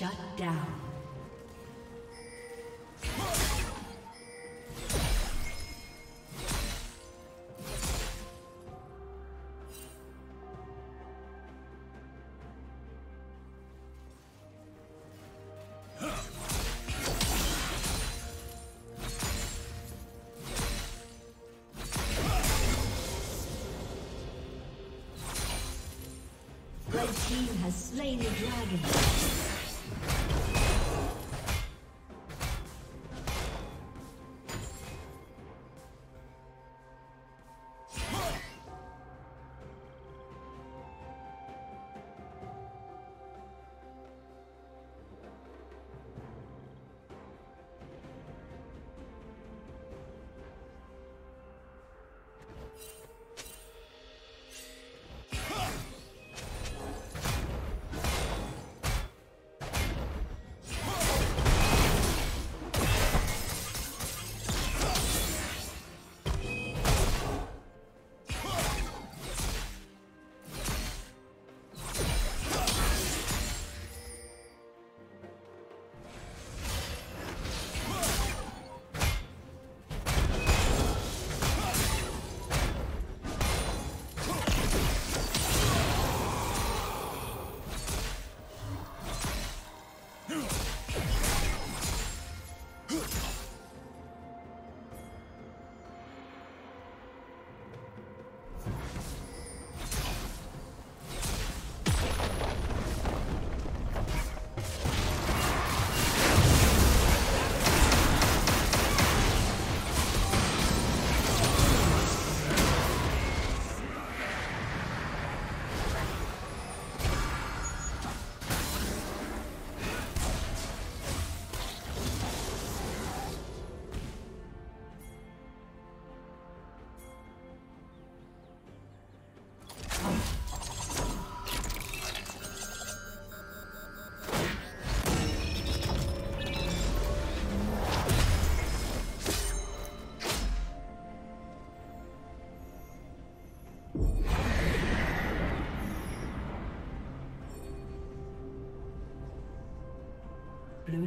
Shut down. Slain the dragon. Blue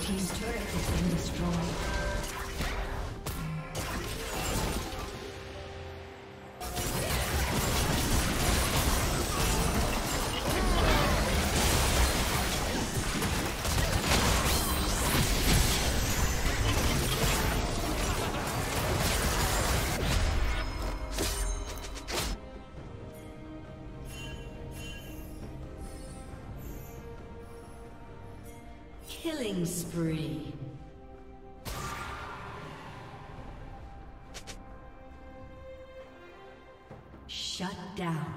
Team's turret has been destroyed. Killing spree. Shut down.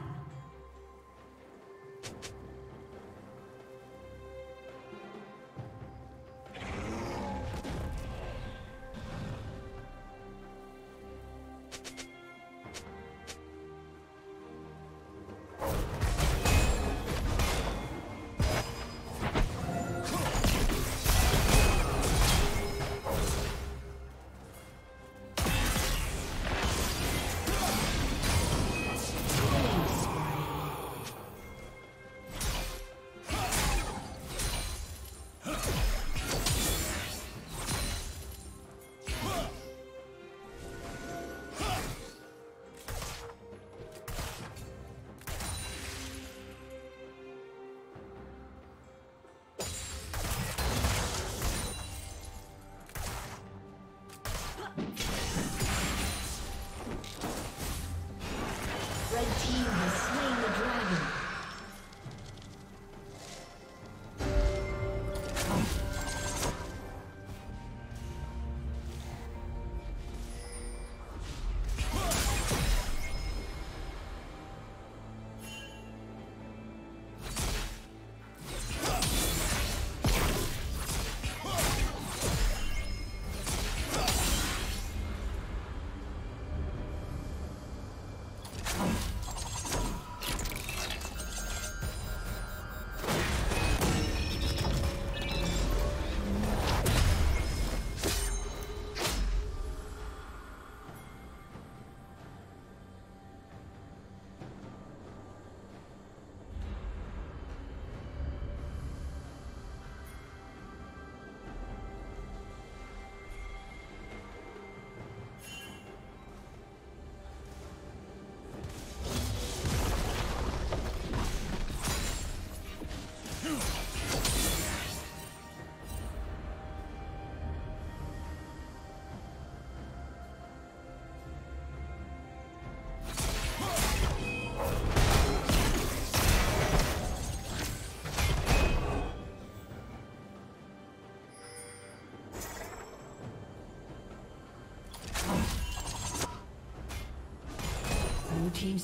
Team's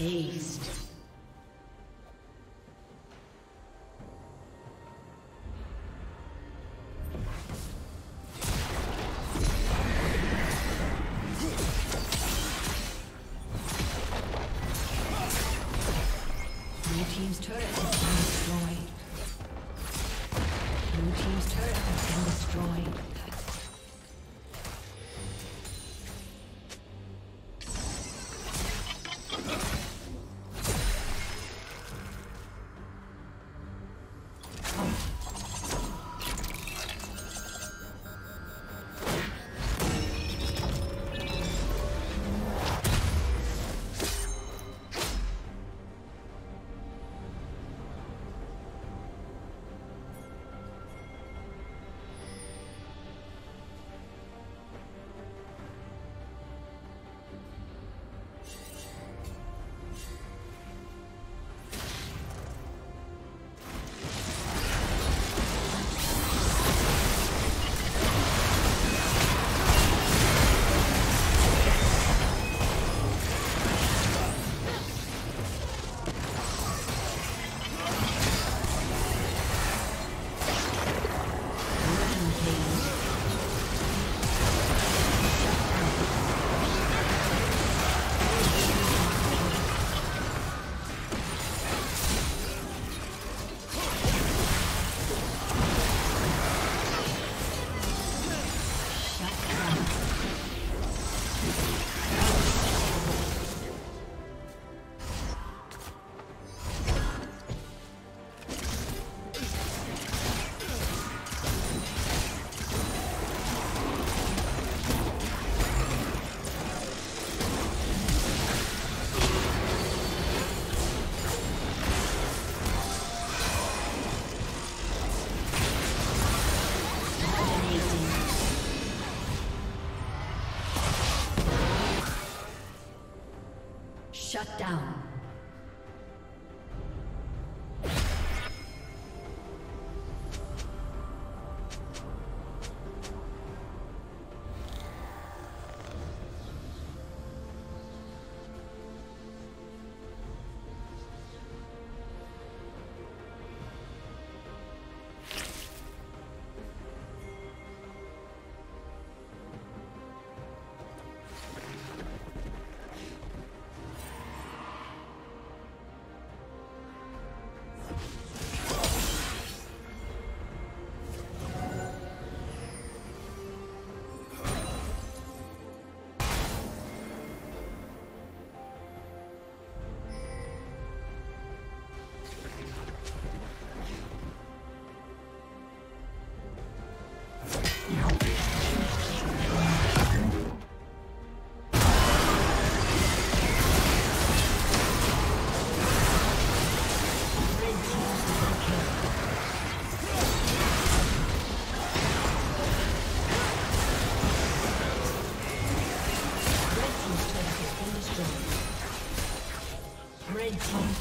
Aced. Blue team's turret has been destroyed. Blue team's turret has been destroyed. down.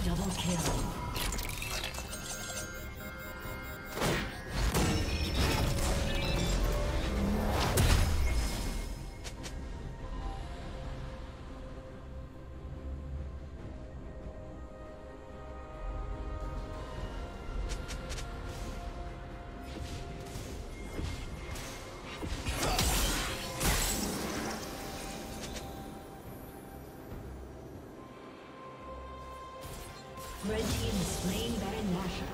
Double kill. Red team is slain Baron Nashor.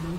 Blue